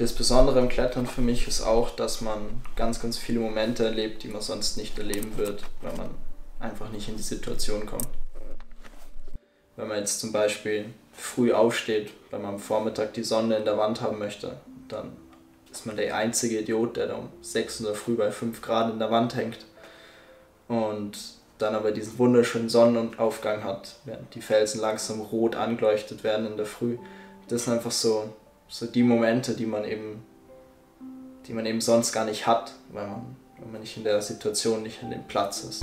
Das Besondere im Klettern für mich ist auch, dass man ganz, ganz viele Momente erlebt, die man sonst nicht erleben wird, weil man einfach nicht in die Situation kommt. Wenn man jetzt zum Beispiel früh aufsteht, weil man am Vormittag die Sonne in der Wand haben möchte, dann ist man der einzige Idiot, der da um 6 Uhr früh bei 5 Grad in der Wand hängt und dann aber diesen wunderschönen Sonnenaufgang hat, während die Felsen langsam rot angeleuchtet werden in der Früh. Das ist einfach so die Momente, die man eben sonst gar nicht hat, weil man nicht in der Situation, nicht an dem Platz ist.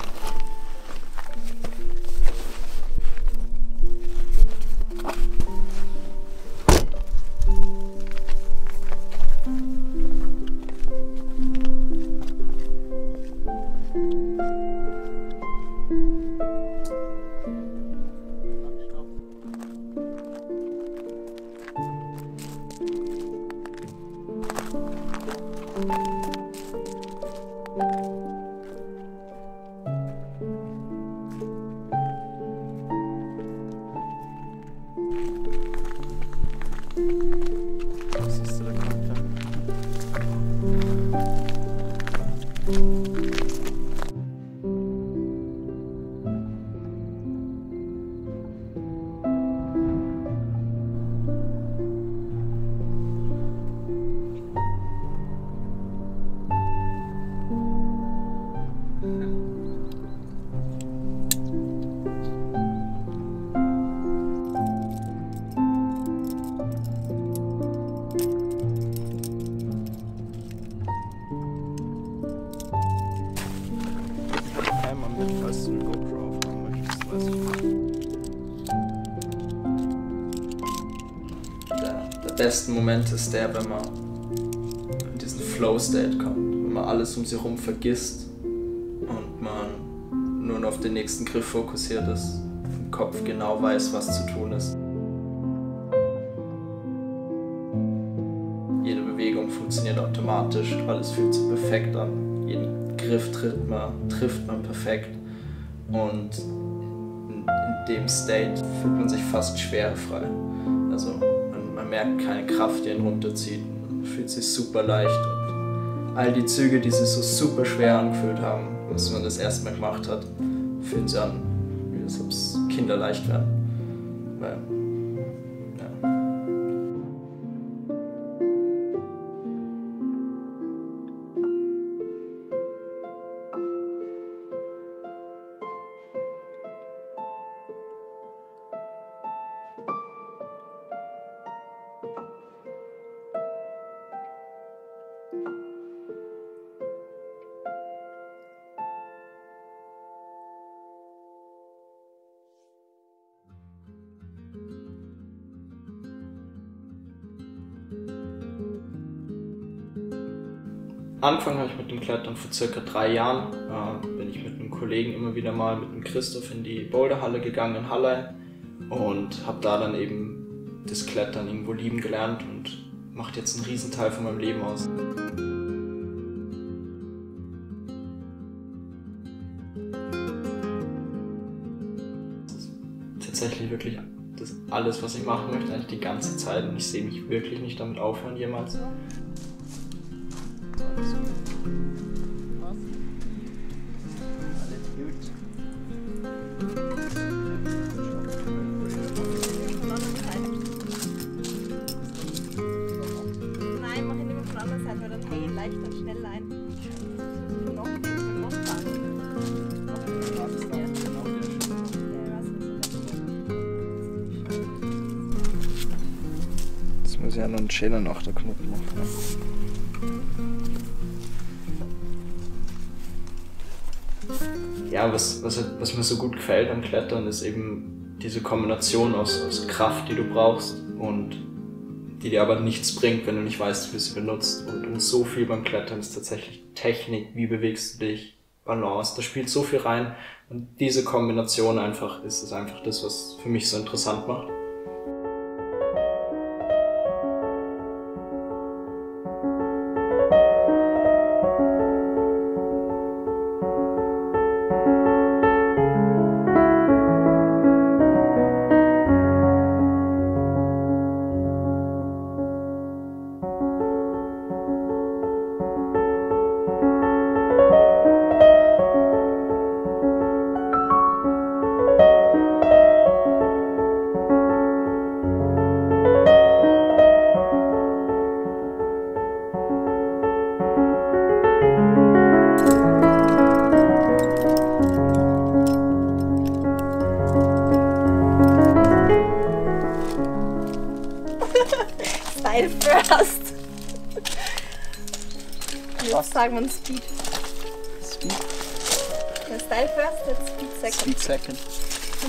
Falls du eine GoPro aufmachen möchtest, weiß ich nicht. Der beste Moment ist der, wenn man in diesen Flow-State kommt, wenn man alles um sich herum vergisst und man nur noch auf den nächsten Griff fokussiert ist, im Kopf genau weiß, was zu tun ist. Jede Bewegung funktioniert automatisch, alles fühlt sich perfekt an. Jeden Griff trifft man perfekt und in dem State fühlt man sich fast schwerefrei. Also man merkt keine Kraft, die ihn runterzieht, man fühlt sich super leicht. Und all die Züge, die sich so super schwer angefühlt haben, als man das erstmal gemacht hat, fühlen sich an, wie als ob es kinderleicht wäre. Angefangen habe ich mit dem Klettern vor circa 3 Jahren. Bin ich mit einem Kollegen immer wieder mal mit dem Christoph in die Boulderhalle gegangen in Halle und habe da dann eben das Klettern irgendwo lieben gelernt und macht jetzt einen Riesenteil von meinem Leben aus. Das ist tatsächlich wirklich das alles, was ich machen möchte, eigentlich die ganze Zeit und ich sehe mich wirklich nicht damit aufhören jemals. Jetzt muss ich ja noch einen Schäler nach der Knopf machen. Ja, was mir so gut gefällt am Klettern, ist eben diese Kombination aus Kraft, die du brauchst und die dir aber nichts bringt, wenn du nicht weißt, wie du sie benutzt. Und um so viel beim Klettern ist tatsächlich Technik, wie bewegst du dich, Balance, da spielt so viel rein. Und diese Kombination einfach ist es einfach das, was für mich so interessant macht. Style first! Was sagt man? Speed? Speed? Ja, Style first, jetzt Speed second. Speed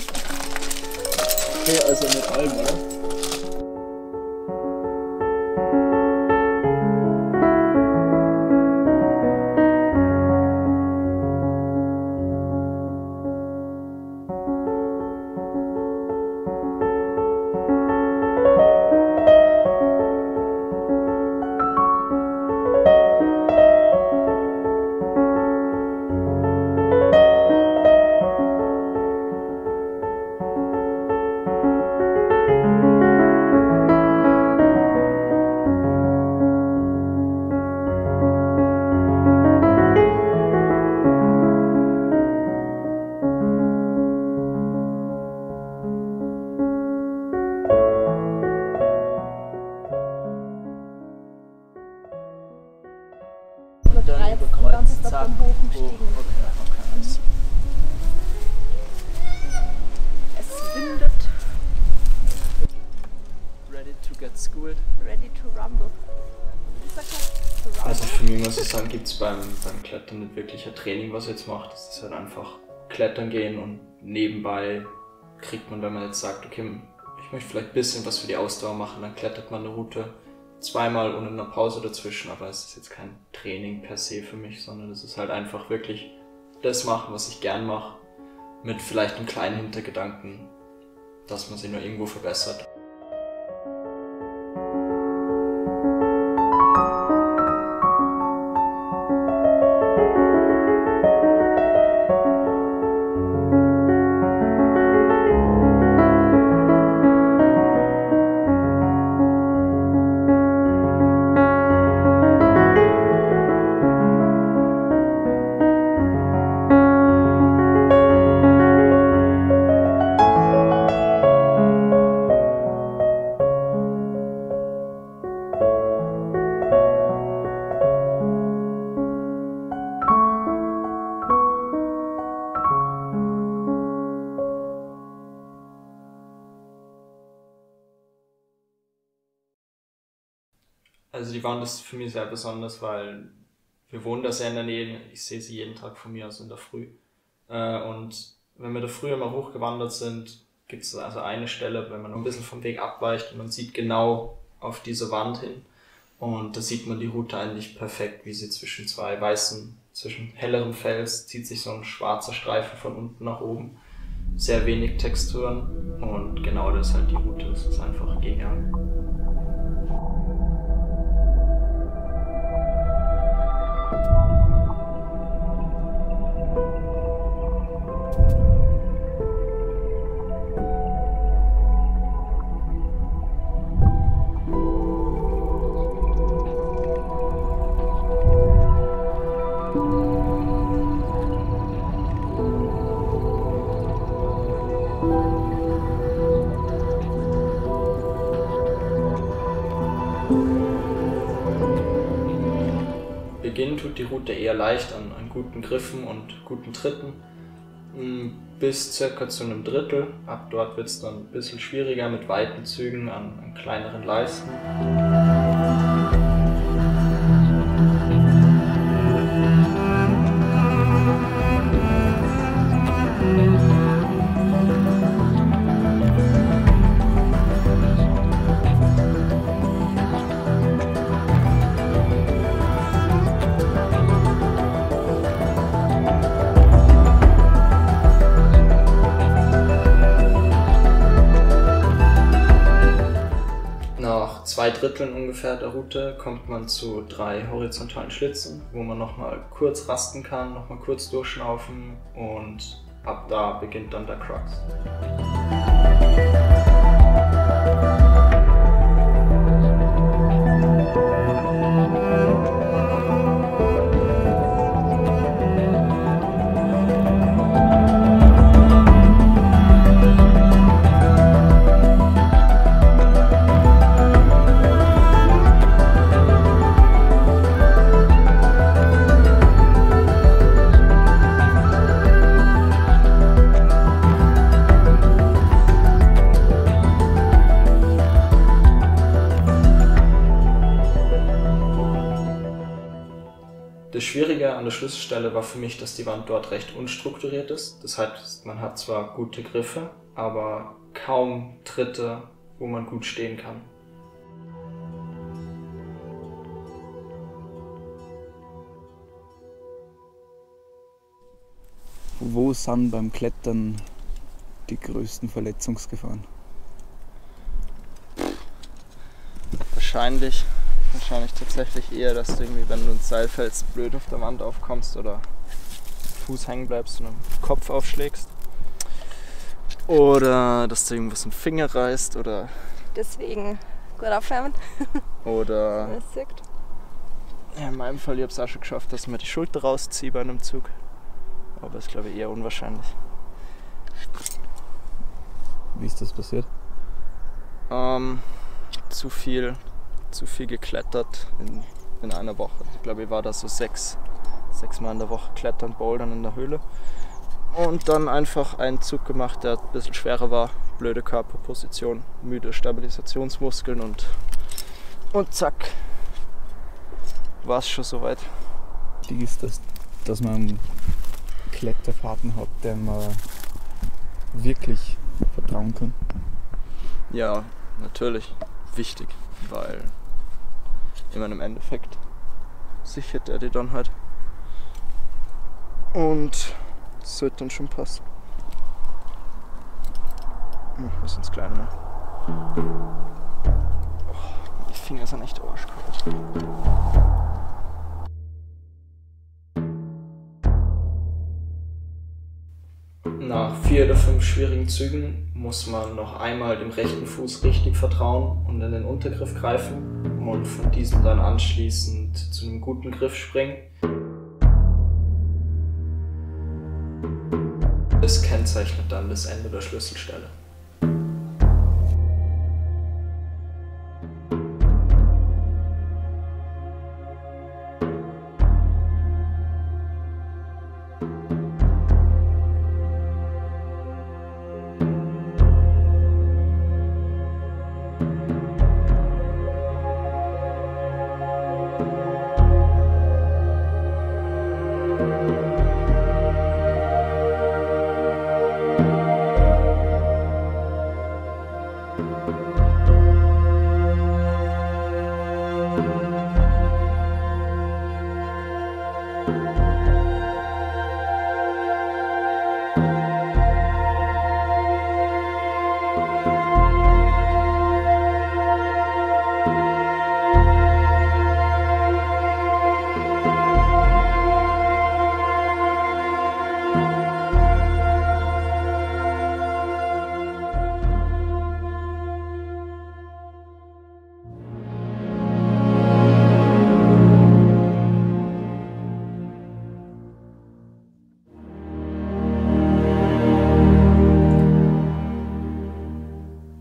second. Okay, also mit allem, oder? Es windet. Ready to get schooled. Ready to rumble. Also für mich muss ich sagen, gibt es beim Klettern nicht wirklich ein Training, was ihr jetzt macht. Es ist halt einfach klettern gehen und nebenbei kriegt man, wenn man jetzt sagt, okay, ich möchte vielleicht ein bisschen was für die Ausdauer machen, dann klettert man eine Route. Zweimal und in einer Pause dazwischen, aber es ist jetzt kein Training per se für mich, sondern es ist halt einfach wirklich das machen, was ich gern mache, mit vielleicht einem kleinen Hintergedanken, dass man sich nur irgendwo verbessert. Also die Wand ist für mich sehr besonders, weil wir wohnen da sehr in der Nähe, ich sehe sie jeden Tag von mir aus in der Früh. Und wenn wir da früher mal hochgewandert sind, gibt es also eine Stelle, wenn man ein bisschen vom Weg abweicht und man sieht genau auf diese Wand hin. Und da sieht man die Route eigentlich perfekt, wie sie zwischen zwei weißen, zwischen hellerem Fels zieht sich so ein schwarzer Streifen von unten nach oben. Sehr wenig Texturen und genau das ist halt die Route, das ist einfach genial. Beginn tut die Route eher leicht an guten Griffen und guten Tritten bis circa zu einem Drittel. Ab dort wird es dann ein bisschen schwieriger mit weiten Zügen an kleineren Leisten. zwei Dritteln ungefähr der Route kommt man zu 3 horizontalen Schlitzen, wo man nochmal kurz rasten kann, nochmal kurz durchschnaufen und ab da beginnt dann der Crux. Das Schwierige an der Schlüsselstelle war für mich, dass die Wand dort recht unstrukturiert ist. Das heißt, man hat zwar gute Griffe, aber kaum Tritte, wo man gut stehen kann. Wo sind beim Klettern die größten Verletzungsgefahren? Wahrscheinlich tatsächlich eher, dass du irgendwie, wenn du ins Seil fällst, blöd auf der Wand aufkommst oder Fuß hängen bleibst und den Kopf aufschlägst. Oder dass du irgendwas im Finger reißt oder... Deswegen gut aufwärmen. Oder... Ja, in meinem Fall, ich habe es auch schon geschafft, dass ich mir die Schulter rausziehe bei einem Zug. Aber das ist, glaube ich, eher unwahrscheinlich. Wie ist das passiert? Zu viel geklettert in einer Woche. Ich glaube, ich war da so sechsmal in der Woche klettern, bouldern in der Höhle. Und dann einfach einen Zug gemacht, der ein bisschen schwerer war. Blöde Körperposition, müde Stabilisationsmuskeln und zack, war es schon soweit. Wichtig ist, dass man einen Kletterfaden hat, dem man wirklich vertrauen kann. Ja, natürlich. Wichtig, weil ich meine, im Endeffekt sichert er die dann halt und das sollte dann schon passen. Was ist ins Kleine? Oh, die Finger sind echt arschkalt. Nach 4 oder 5 schwierigen Zügen muss man noch einmal dem rechten Fuß richtig vertrauen und in den Untergriff greifen und von diesem dann anschließend zu einem guten Griff springen. Das kennzeichnet dann das Ende der Schlüsselstelle.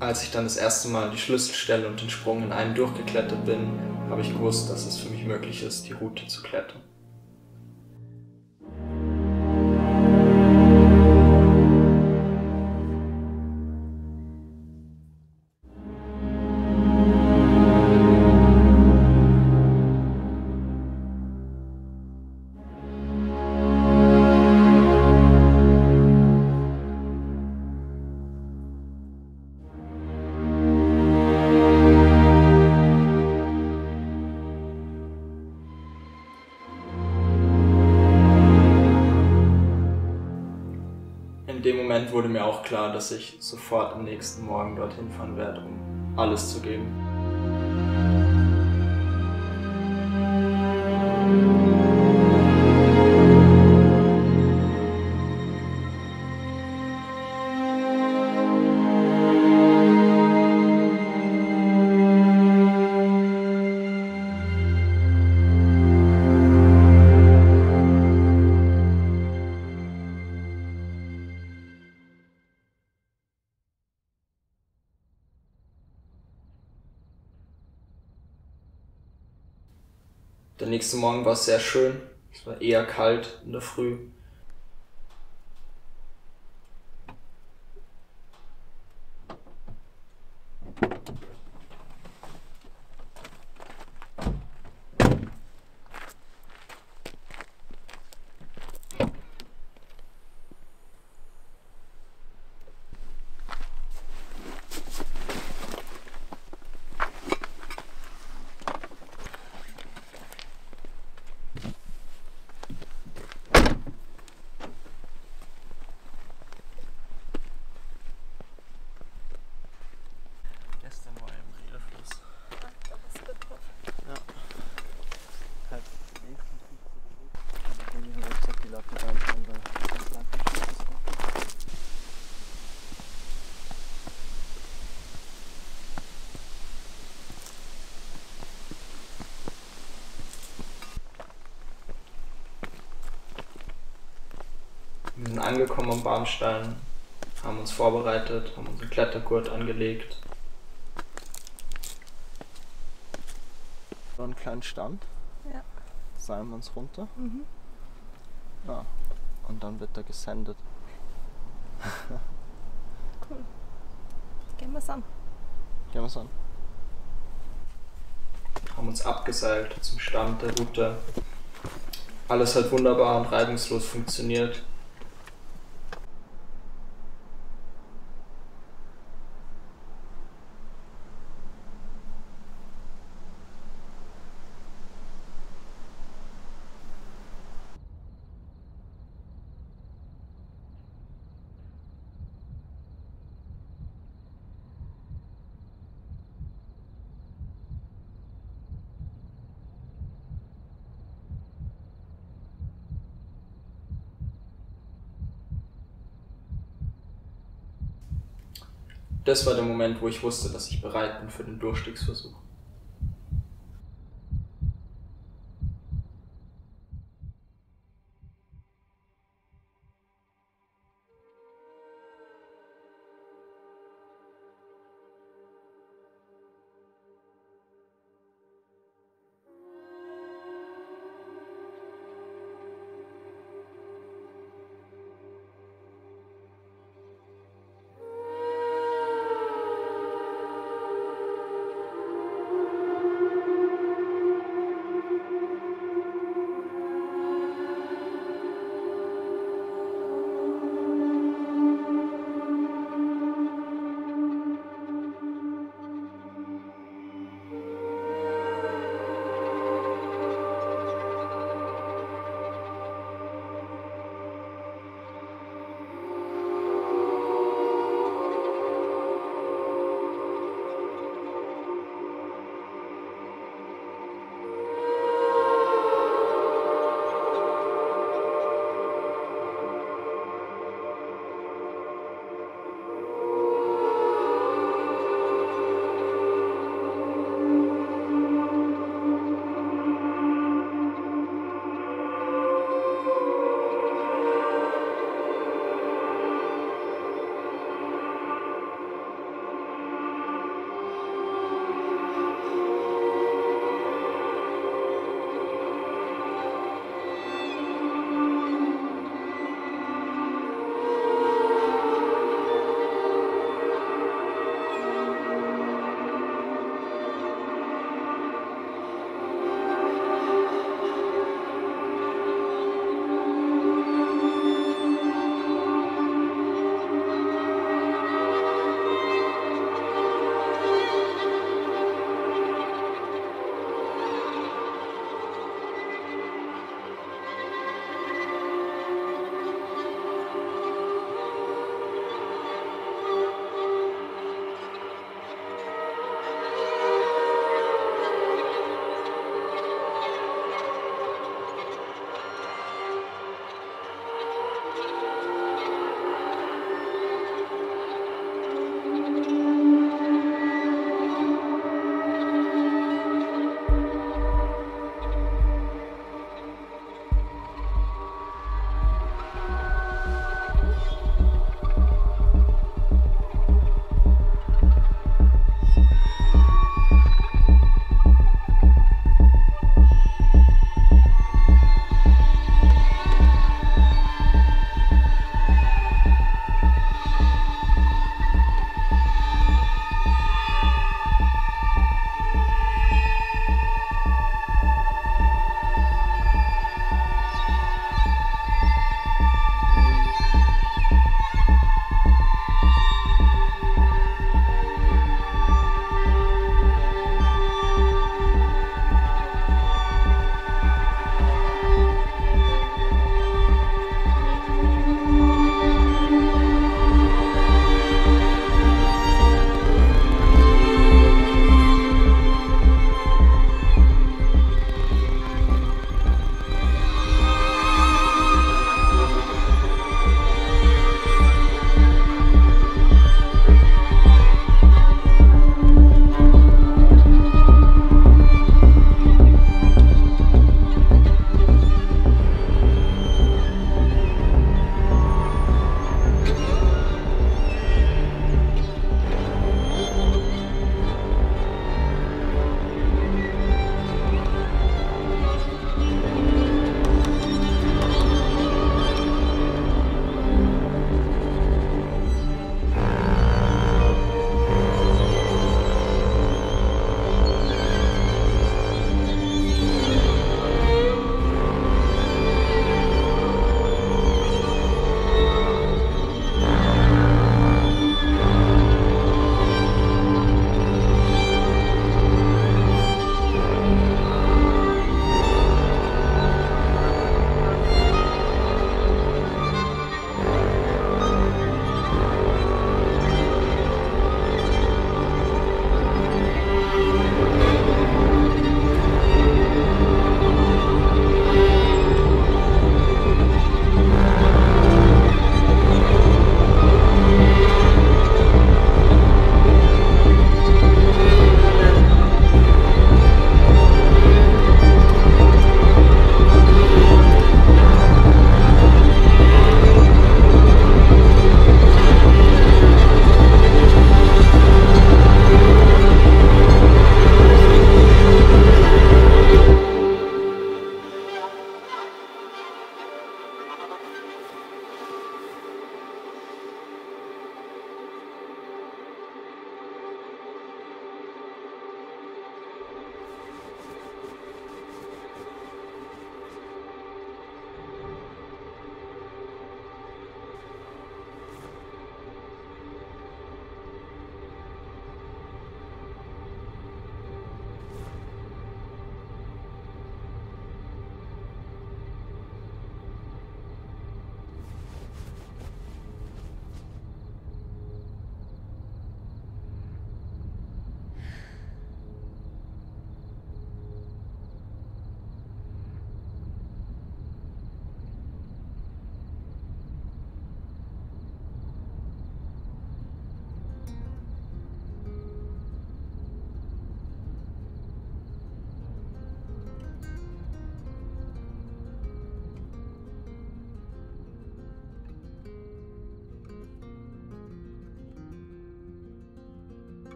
Als ich dann das erste Mal die Schlüsselstelle und den Sprung in einem durchgeklettert bin, habe ich gewusst, dass es für mich möglich ist, die Route zu klettern. In dem Moment wurde mir auch klar, dass ich sofort am nächsten Morgen dorthin fahren werde, um alles zu geben. Der nächste Morgen war sehr schön. Es war eher kalt in der Früh. Wir sind angekommen am Bahnstein, haben uns vorbereitet, haben unseren Klettergurt angelegt. Einen kleinen Stand, ja. Seilen wir uns runter, mhm. Ja. Und dann wird da gesendet. Cool. Gehen wir's an. Gehen wir's an. Haben uns abgeseilt zum Stand der Route. Alles hat wunderbar und reibungslos funktioniert. Das war der Moment, wo ich wusste, dass ich bereit bin für den Durchstiegsversuch.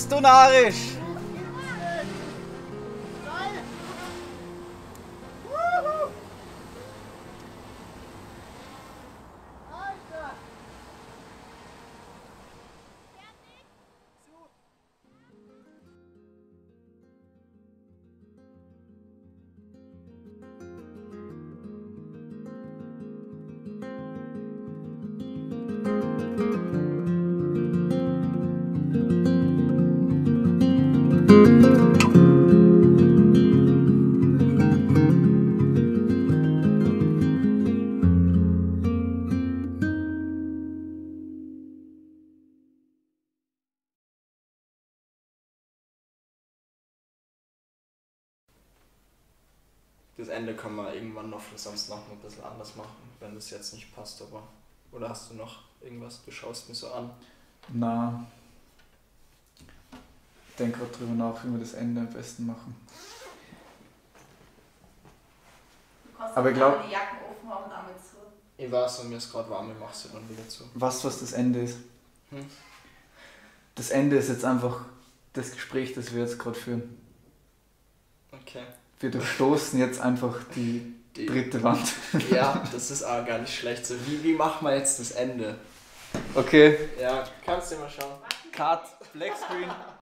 bist du narrisch! Das Ende kann man irgendwann noch für Samstag noch ein bisschen anders machen, wenn das jetzt nicht passt, aber... Oder hast du noch irgendwas? Du schaust mich so an. Na, ich denke gerade drüber nach, wie wir das Ende am besten machen. Aber ich glaube... die Jacken offen und damit zu. Ich weiß, und mir ist gerade warm, ich mach sie dann wieder zu. Weißt du, was das Ende ist? Hm? Das Ende ist jetzt einfach das Gespräch, das wir jetzt gerade führen. Okay. Wir durchstoßen jetzt einfach die dritte Wand. Ja, das ist auch gar nicht schlecht. So, wie machen wir jetzt das Ende? Okay. Ja, kannst du mal schauen. Cut, Black Screen.